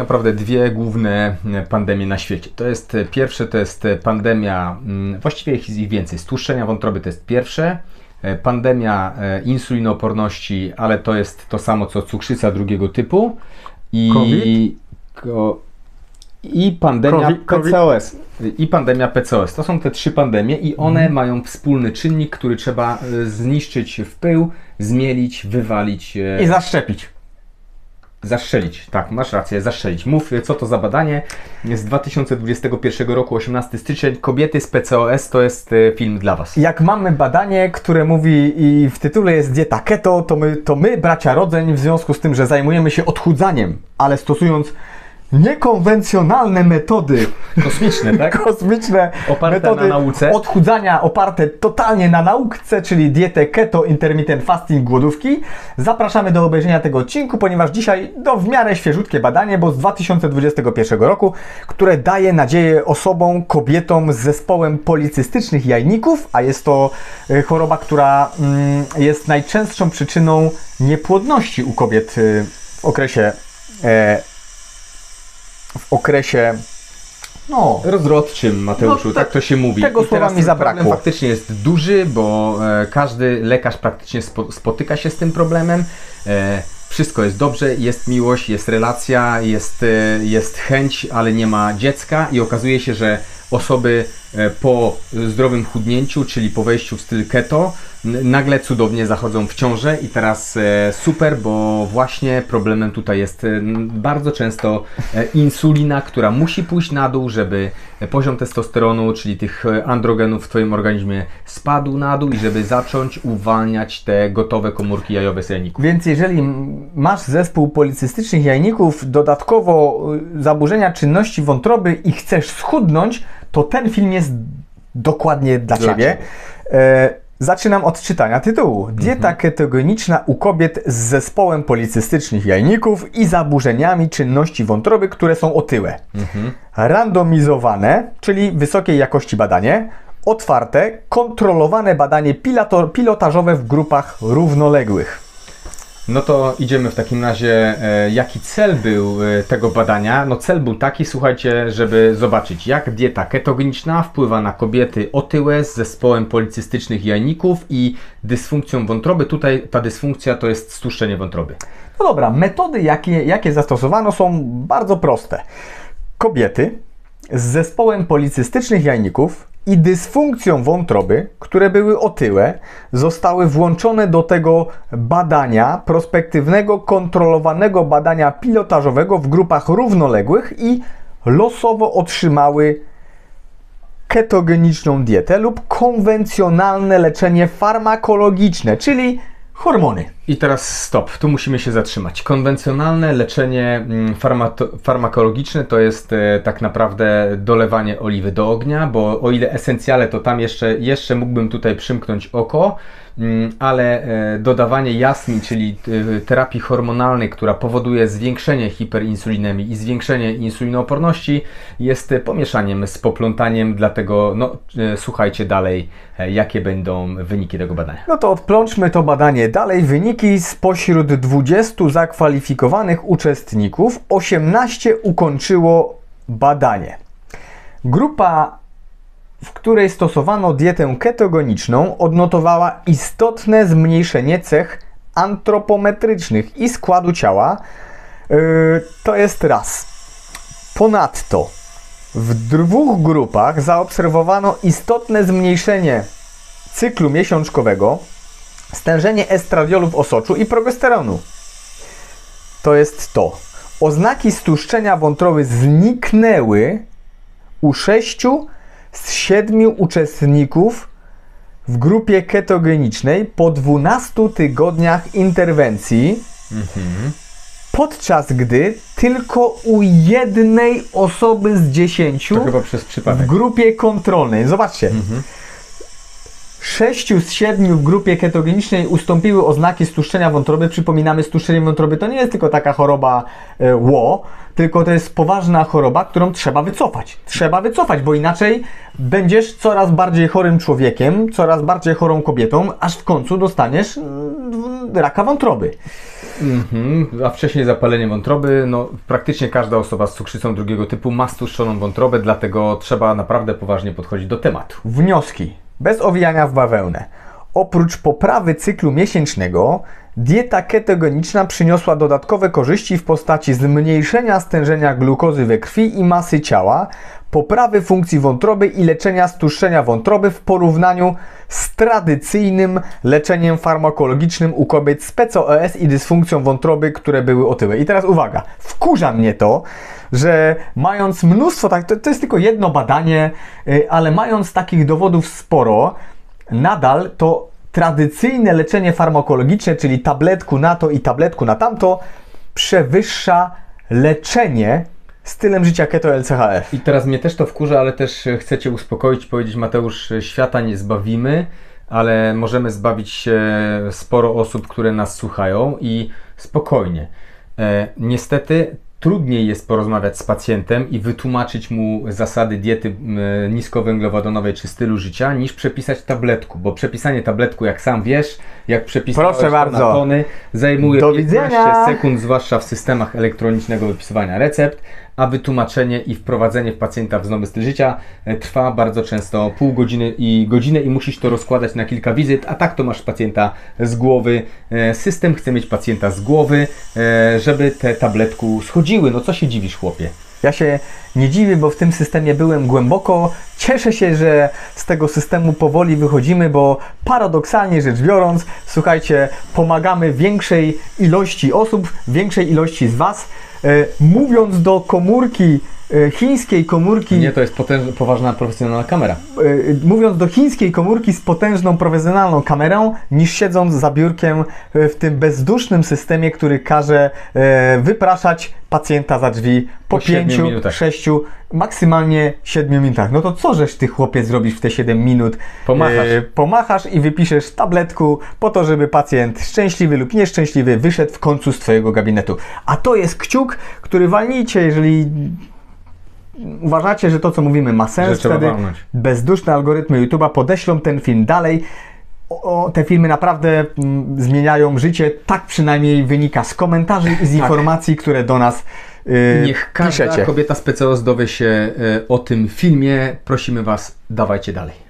naprawdę dwie główne pandemie na świecie. To jest pierwsze, to jest pandemia, właściwie jest ich więcej, stłuszczenia wątroby to jest pierwsze, pandemia insulinooporności, ale to jest to samo co cukrzyca drugiego typu i pandemia PCOS. I pandemia PCOS. To są te trzy pandemie i one mają wspólny czynnik, który trzeba zniszczyć w pył, zmielić, wywalić. I zaszczepić. Zastrzelić, tak, masz rację, zastrzelić. Mów, co to za badanie. Z 2021 roku, 18 styczeń, kobiety z PCOS, to jest film dla Was. Jak mamy badanie, które mówi i w tytule jest dieta keto, to my, bracia Rodzeń, w związku z tym, że zajmujemy się odchudzaniem, ale stosując niekonwencjonalne metody kosmiczne, tak? Kosmiczne oparte metody na nauce. Odchudzania oparte totalnie na nauce, czyli dietę keto, intermittent fasting, głodówki. Zapraszamy do obejrzenia tego odcinku, ponieważ dzisiaj w miarę świeżutkie badanie, bo z 2021 roku, które daje nadzieję osobom, kobietom z zespołem policystycznych jajników, a jest to choroba, która jest najczęstszą przyczyną niepłodności u kobiet w okresie rozrodczym, Mateuszu, tak to się mówi. Tego słowa mi zabrakło. Problem faktycznie jest duży, bo każdy lekarz praktycznie spotyka się z tym problemem. Wszystko jest dobrze, jest miłość, jest relacja, jest chęć, ale nie ma dziecka i okazuje się, że osoby po zdrowym chudnięciu, czyli po wejściu w styl keto, nagle cudownie zachodzą w ciążę i teraz super, bo właśnie problemem tutaj jest bardzo często insulina, która musi pójść na dół, żeby poziom testosteronu, czyli tych androgenów w Twoim organizmie spadł na dół i żeby zacząć uwalniać te gotowe komórki jajowe z jajników. Więc jeżeli masz zespół policystycznych jajników, dodatkowo zaburzenia czynności wątroby i chcesz schudnąć, to ten film jest dokładnie dla Ciebie. Zaczynam od czytania tytułu. Dieta ketogeniczna u kobiet z zespołem policystycznych jajników i zaburzeniami czynności wątroby, które są otyłe. Randomizowane, czyli wysokiej jakości badanie. Otwarte, kontrolowane badanie pilotażowe w grupach równoległych. No to idziemy w takim razie, jaki cel był tego badania. No cel był taki, słuchajcie, żeby zobaczyć, jak dieta ketogeniczna wpływa na kobiety otyłe z zespołem policystycznych jajników i dysfunkcją wątroby. Tutaj ta dysfunkcja to jest stłuszczenie wątroby. No dobra, metody jakie zastosowano są bardzo proste. Kobiety z zespołem policystycznych jajników i dysfunkcją wątroby, które były otyłe, zostały włączone do tego badania prospektywnego, kontrolowanego badania pilotażowego w grupach równoległych i losowo otrzymały ketogeniczną dietę lub konwencjonalne leczenie farmakologiczne, czyli hormony. I teraz stop, tu musimy się zatrzymać. Konwencjonalne leczenie farmakologiczne to jest tak naprawdę dolewanie oliwy do ognia, bo o ile esencjale, to tam jeszcze mógłbym tutaj przymknąć oko, ale dodawanie jasmin, czyli terapii hormonalnej, która powoduje zwiększenie hiperinsulinemii i zwiększenie insulinooporności, jest pomieszaniem z poplątaniem, dlatego słuchajcie dalej, jakie będą wyniki tego badania. No to odplączmy to badanie dalej. Wyniki: spośród 20 zakwalifikowanych uczestników 18 ukończyło badanie. Grupa, w której stosowano dietę ketogeniczną, odnotowała istotne zmniejszenie cech antropometrycznych i składu ciała. To jest raz. Ponadto w dwóch grupach zaobserwowano istotne zmniejszenie cyklu miesiączkowego, stężenie estradiolu w osoczu i progesteronu. To jest to. Oznaki stłuszczenia wątroby zniknęły u 6 z 7 uczestników w grupie ketogenicznej po 12 tygodniach interwencji, podczas gdy tylko u 1 osoby z 10 w grupie kontrolnej. Zobaczcie. 6 z 7 w grupie ketogenicznej ustąpiły oznaki stłuszczenia wątroby. Przypominamy, stłuszczenie wątroby to nie jest tylko taka choroba tylko to jest poważna choroba, którą trzeba wycofać. Trzeba wycofać, bo inaczej będziesz coraz bardziej chorym człowiekiem, coraz bardziej chorą kobietą, aż w końcu dostaniesz raka wątroby. A wcześniej zapalenie wątroby, no praktycznie każda osoba z cukrzycą drugiego typu ma stłuszczoną wątrobę, dlatego trzeba naprawdę poważnie podchodzić do tematu. Wnioski. Bez owijania w bawełnę. Oprócz poprawy cyklu miesięcznego, dieta ketogeniczna przyniosła dodatkowe korzyści w postaci zmniejszenia stężenia glukozy we krwi i masy ciała, poprawy funkcji wątroby i leczenia stłuszczenia wątroby w porównaniu z tradycyjnym leczeniem farmakologicznym u kobiet z PCOS i dysfunkcją wątroby, które były otyłe. I teraz uwaga, wkurza mnie to, że mając mnóstwo, to jest tylko jedno badanie, ale mając takich dowodów sporo, nadal to tradycyjne leczenie farmakologiczne, czyli tabletku na to i tabletku na tamto, przewyższa leczenie stylem życia keto LCHF. I teraz mnie też to wkurza, ale też chcę Cię uspokoić, powiedzieć: Mateusz, świata nie zbawimy, ale możemy zbawić sporo osób, które nas słuchają, i spokojnie. Niestety trudniej jest porozmawiać z pacjentem i wytłumaczyć mu zasady diety niskowęglowodanowej czy stylu życia, niż przepisać tabletku, bo przepisanie tabletku, jak sam wiesz, jak przepisałeś na tony, zajmuje 15 sekund, zwłaszcza w systemach elektronicznego wypisywania recept, a wytłumaczenie i wprowadzenie w pacjenta w nowy styl życia trwa bardzo często pół godziny i godzinę, i musisz to rozkładać na kilka wizyt, a tak to masz pacjenta z głowy. System chce mieć pacjenta z głowy, żeby te tabletku schodziły. No co się dziwisz, chłopie? Ja się nie dziwię, bo w tym systemie byłem głęboko. Cieszę się, że z tego systemu powoli wychodzimy, bo paradoksalnie rzecz biorąc, słuchajcie, pomagamy większej ilości osób, większej ilości z Was, mówiąc do komórki, chińskiej komórki... Nie, to jest poważna, profesjonalna kamera. Mówiąc do chińskiej komórki z potężną, profesjonalną kamerą, niż siedząc za biurkiem w tym bezdusznym systemie, który każe wypraszać pacjenta za drzwi po 5, 6, maksymalnie 7 minutach. No to co żeś Ty, chłopie, zrobisz w te 7 minut? Pomachasz. Pomachasz i wypiszesz tabletku po to, żeby pacjent szczęśliwy lub nieszczęśliwy wyszedł w końcu z Twojego gabinetu. A to jest kciuk, który walnijcie, jeżeli uważacie, że to, co mówimy, ma sens. Wtedy bezduszne algorytmy YouTube'a podeślą ten film dalej. Te filmy naprawdę zmieniają życie, tak przynajmniej wynika z komentarzy i z informacji, które do nas piszecie. Niech każda kobieta z PCOS dowie się o tym filmie. Prosimy Was, dawajcie dalej.